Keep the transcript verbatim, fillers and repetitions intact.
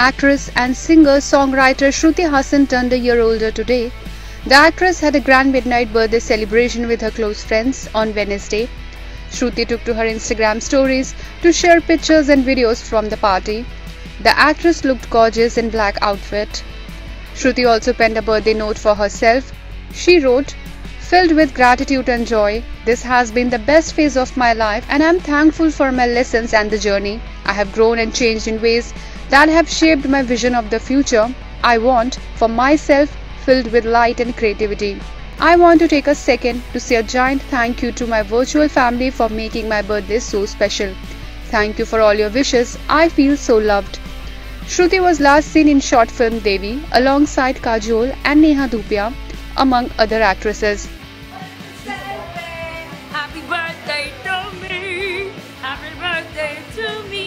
Actress and singer-songwriter Shruti Hassan turned a year older today. The actress had a grand midnight birthday celebration with her close friends on Wednesday. Shruti took to her Instagram stories to share pictures and videos from the party. The actress looked gorgeous in black outfit. Shruti also penned a birthday note for herself. She wrote, "Filled with gratitude and joy, this has been the best phase of my life and I am thankful for my lessons and the journey. I have grown and changed in ways that have shaped my vision of the future I want for myself, filled with light and creativity. I want to take a second to say a giant thank you to my virtual family for making my birthday so special. Thank you for all your wishes. I feel so loved." Shruti was last seen in short film Devi alongside Kajol and Neha Dhupia, among other actresses. Happy birthday to me. Happy birthday to me.